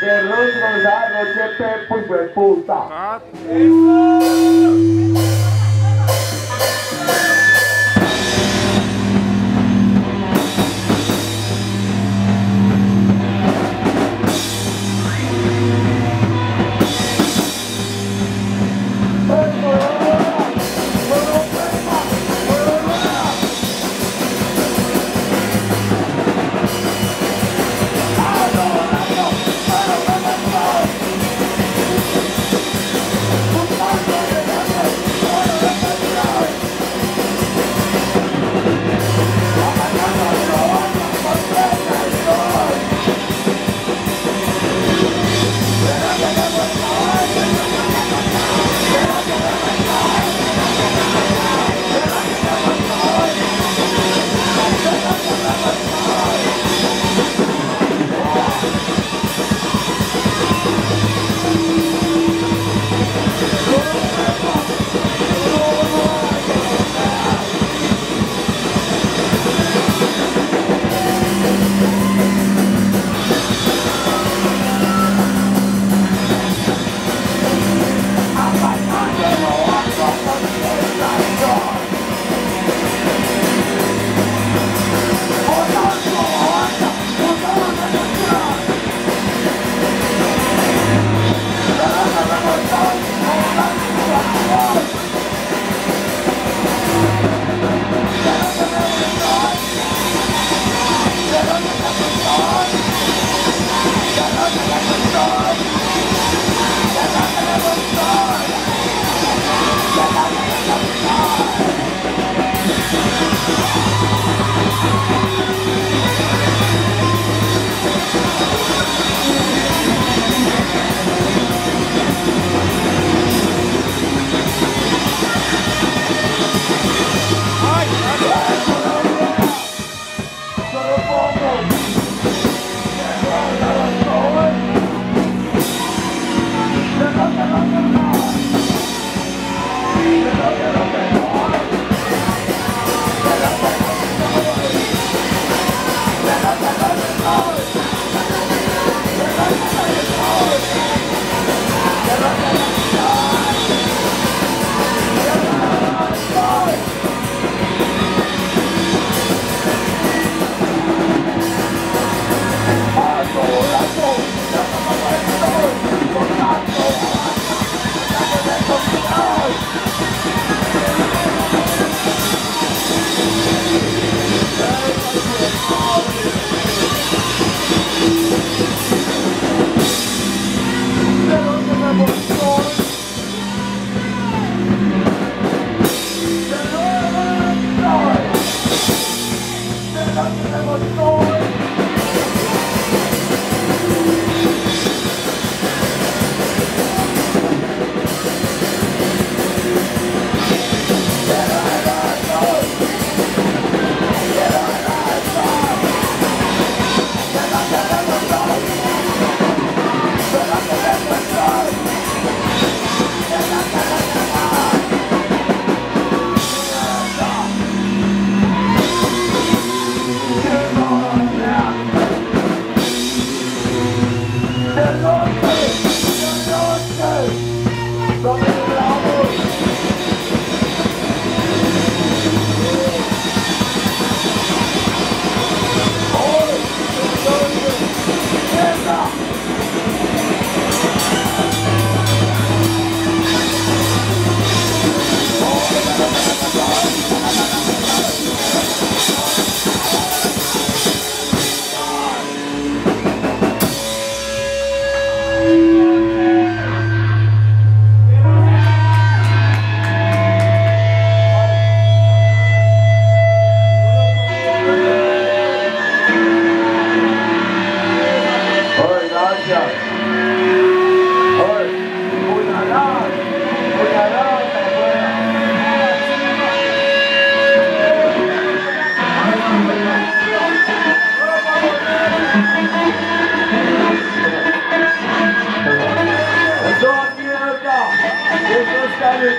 de Roche Rosado, siempre puso de puta.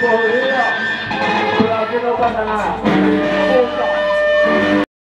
Correria, por aqui não passa nada.